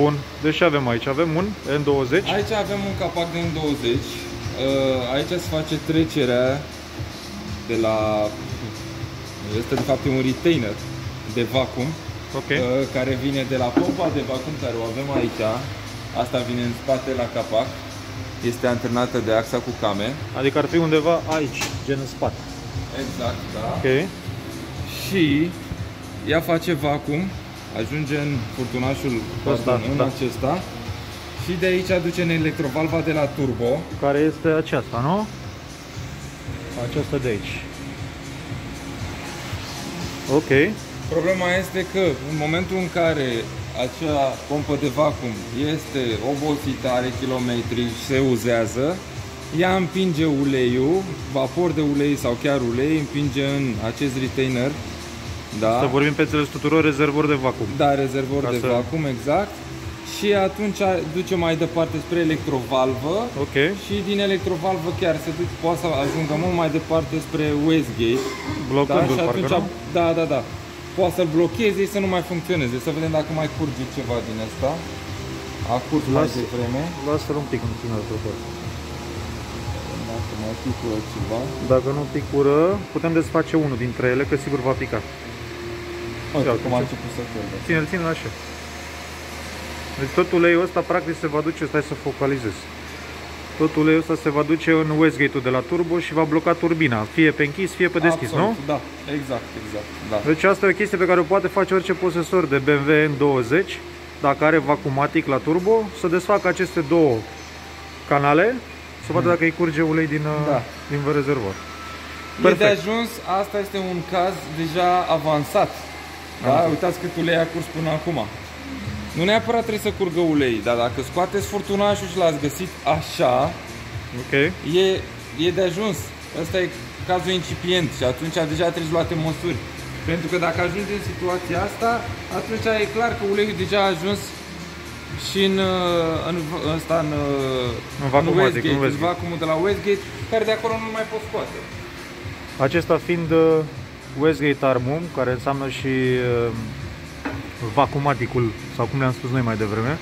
Bun, deci ce avem aici? Avem un N20? Aici avem un capac de N20. Aici se face trecerea de la... Este de fapt un retainer de vacuum, okay, care vine de la pompa de vacuum care o avem aici. Asta vine în spate la capac. Este antrenată de axa cu came. Adică ar fi undeva aici, gen în spate. Exact, da. Okay. Și ea face vacuum, ajunge în furtunașul acesta și de aici aduce în electrovalva de la turbo. Care este aceasta, nu? Aceasta de aici. Ok. Problema este că în momentul în care acea pompă de vacuum este obosită, are kilometri și se uzează, ea împinge uleiul, vapor de ulei sau chiar ulei, împinge în acest retainer. Da. Să vorbim pe înțeles tuturor, rezervor de vacuum. Da, rezervor de vacuum, exact. Și atunci duce mai departe spre electrovalvă. Okay. Și din electrovalvă chiar se duce, poate să ajungă mult mai departe spre wastegate. Blocându-l, da? Și atunci, da, da, da. Poate să-l blocheze și să nu mai funcționeze. Să vedem dacă mai curge ceva din asta. A curs mai devreme. Lasă-l un pic în final, totul. Dacă mai picură ceva. Dacă nu picură, putem desface unul dintre ele, că sigur va pica. Cum a început să curgă. Ține-l, ține-l așa. Deci tot uleiul ăsta practic se va duce, stai să focalizez. Tot uleiul ăsta se va duce în wastegate-ul de la turbo și va bloca turbina, fie pe închis, fie pe deschis, absolut, nu? Da, exact, exact, da. Deci asta e o chestie pe care o poate face orice posesor de BMW N20, dacă are vacuumatic la turbo, să desfacă aceste două canale, să vadă dacă îi curge ulei din, din rezervor. Perfect. E de ajuns, asta este un caz deja avansat. Da? Uitați cât ulei a curs până acum. Nu neapărat trebuie să curgă ulei, dar dacă scoateți furtunașul și l-ați găsit așa, okay, e de ajuns. Asta e cazul incipient și atunci deja trebuie luate măsuri. Pentru că dacă ajunge în situația asta, atunci e clar că uleiul deja a ajuns și în vacuumul de la wastegate, care de acolo nu mai poți scoate. Acesta fiind wastegate armum, care înseamnă și... vacuumaticul, sau cum le-am spus noi mai devreme.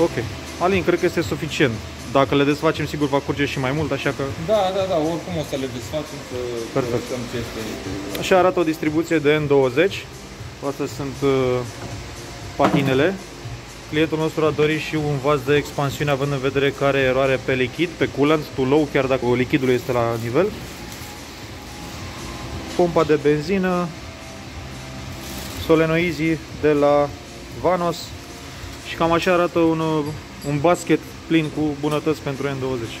Ok. Alin, cred că este suficient. Dacă le desfacem, sigur va curge și mai mult, așa că... Da, da, da, oricum o să le desfacem, să vedem ce este. Așa arată o distribuție de N20. Astea sunt patinele. Clientul nostru a dorit și un vas de expansiune, având în vedere că are eroare pe lichid, pe coolant, too low, chiar dacă lichidul este la nivel. Pompa de benzină. Solenoizii de la Vanos și cam așa arată un basket plin cu bunătăți pentru N20.